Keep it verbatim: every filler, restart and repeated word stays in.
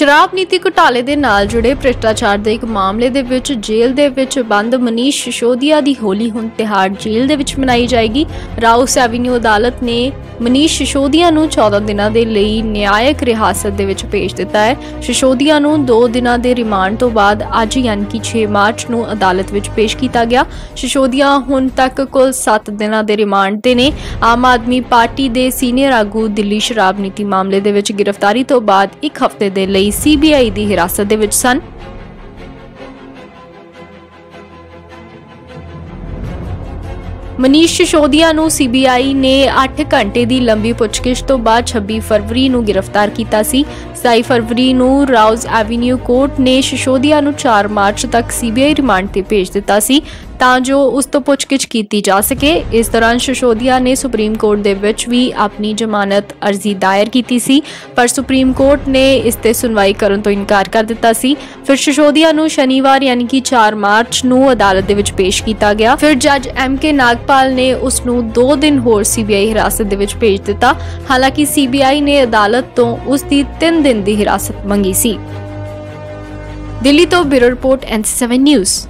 ਸ਼ਰਾਬ ਨੀਤੀ ਘੁਟਾਲੇ ਦੇ ਨਾਲ जुड़े ਭ੍ਰਿਸ਼ਟਾਚਾਰ ਦੇ ਇੱਕ ਮਾਮਲੇ ਦੇ ਵਿੱਚ ਜੇਲ੍ਹ ਦੇ ਵਿੱਚ ਬੰਦ ਮਨੀਸ਼ ਸਿਸੋਦੀਆ ਦੀ ਹੋਲੀ ਹੁਣ ਤਿਹਾੜ ਜੇਲ੍ਹ ਦੇ ਵਿੱਚ ਮਨਾਈ ਜਾਏਗੀ। ਰਾਉਜ਼ ਐਵੇਨਿਊ ਅਦਾਲਤ ਨੇ ਮਨੀਸ਼ ਸਿਸੋਦੀਆ ਨੂੰ चौदह ਦਿਨਾਂ ਦੇ ਲਈ ਨਿਆਇਕ ਰਿਹਾਸਤ ਦੇ ਵਿੱਚ ਭੇਜ ਦਿੱਤਾ ਹੈ। ਸਿਸੋਦੀਆ ਨੂੰ दो ਦਿਨਾਂ ਦੇ ਰਿਮਾਂਡ ਤੋਂ ਬਾਅਦ ਅੱਜ ਯਾਨੀ ਕਿ छह ਮਾਰਚ ਨੂੰ ਅਦਾਲਤ ਵਿੱਚ ਪੇਸ਼ ਕੀਤਾ ਗਿਆ। ਸਿਸੋਦੀਆ ਹੁਣ ਤੱਕ ਕੁੱਲ सात ਦਿਨਾਂ ਦੇ ਰਿਮਾਂਡ ਤੇ ਨੇ। ਆਮ ਆਦਮੀ ਪਾਰਟੀ ਦੇ ਸੀਨੀਅਰ ਆਗੂ ਦਿੱਲੀ ਸ਼ਰਾਬ ਨੀਤੀ ਮਾਮਲੇ ਦੇ ਵਿੱਚ गिरफ्तारी ਤੋਂ ਬਾਅਦ ਇੱਕ ਹਫ਼ਤੇ ਦੇ ਲਈ सी बी आई ਦੀ ਹਿਰਾਸਤ ਦੇ ਵਿੱਚ ਸਨ। मनीष सिसोदिया नूं सी बी आई ने अठ घंटे की लंबी पुछगिछ तो बाद छब्बी फरवरी नूं गिरफ्तार किया सी। सताई फरवरी नूं राउज़ एवेन्यू कोर्ट ने सिसोदिया नूं चार मार्च तक सी बी आई रिमांड पर भेज दिता सी तां जो उस तो पुछगिछ की जा सके। इस दौरान सिसोदिया ने सुप्रीम कोर्ट दे विच भी अपनी जमानत अर्जी दायर की सी पर सुप्रीम कोर्ट ने इस ते सुनवाई करन तो इनकार कर दिता सी। फिर सिसोदिया नूं शनिवार यानी कि चार मार्च नूं अदालत दे विच पेश किया गया। फिर जज एम के नागपाल ने उस नूं दो दिन होर सी बी आई हिरासत दे विच भेज दिता। हालांकि सी बी आई ने अदालत तो उसकी तीन दिन की हिरासत मंगी सी। दिल्ली तो bureau report N C seven news.